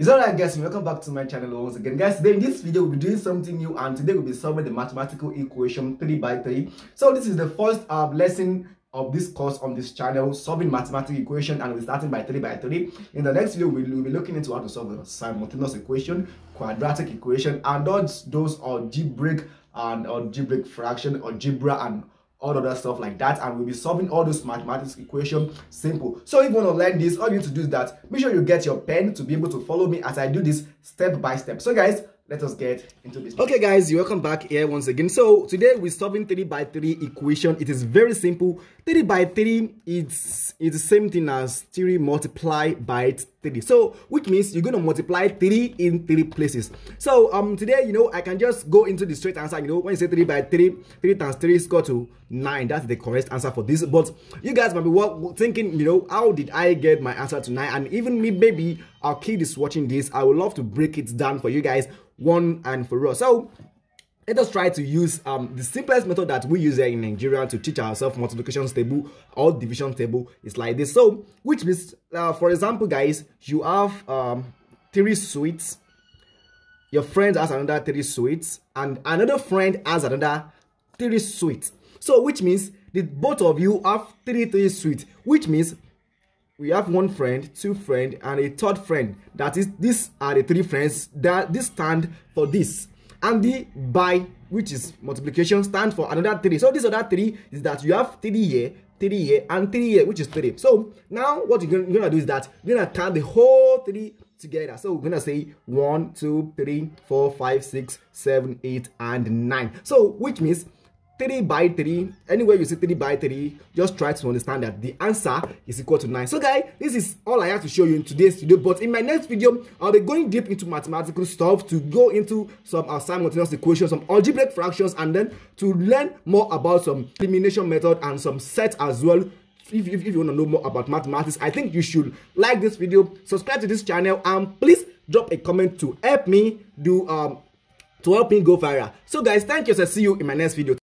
It's alright guys, welcome back to my channel once again. Guys, today in this video we'll be doing something new, and today we'll be solving the mathematical equation 3 by 3. So this is the first lesson of this course on this channel, solving mathematical equation, and we're starting by 3 by 3. In the next video we'll be looking into how to solve a simultaneous equation, quadratic equation, and those algebraic and algebraic fraction, algebra, and all other stuff like that. And we'll be solving all those mathematics equation simple. So if you want to learn this, all you need to do is that make sure you get your pen to be able to follow me as I do this step by step. So guys, let us get into this. Okay guys, you're welcome back here once again. So today we're solving 3 by 3 equation. It is very simple. 3 by 3, it's the same thing as 3 multiplied by 3. So which means you're going to multiply 3 in 3 places. So today, you know, I can just go into the straight answer. You know, when you say 3 by 3, 3 times 3 is equal to 9. That's the correct answer for this. But you guys might be thinking, you know, how did I get my answer to 9? And even me, maybe our kid is watching this. I would love to break it down for you guys one and for all. So let us try to use the simplest method that we use here in Nigeria to teach ourselves multiplication table or division table is like this. So which means, for example guys, you have 3 sweets, your friend has another 3 sweets, and another friend has another 3 sweets. So which means that both of you have 3 sweets, which means we have 1 friend, 2 friend, and a 3rd friend. That is, these are the 3 friends that this stand for this. And the by, which is multiplication, stands for another 3. So this other 3 is that you have 3 here, 3 here, and 3 here, which is 3. So now what you're going to do is that you're going to count the whole 3 together. So we're going to say 1, 2, 3, 4, 5, 6, 7, 8, and 9. So which means 3 by 3, anywhere you see 3 by 3, just try to understand that the answer is equal to 9. So guys, this is all I have to show you in today's video, but in my next video I'll be going deep into mathematical stuff, to go into some simultaneous equations, some algebraic fractions, and then to learn more about some elimination method and some sets as well. If you want to know more about mathematics, I think you should like this video, subscribe to this channel, and please drop a comment to help me go viral. So guys, thank you, so see you in my next video.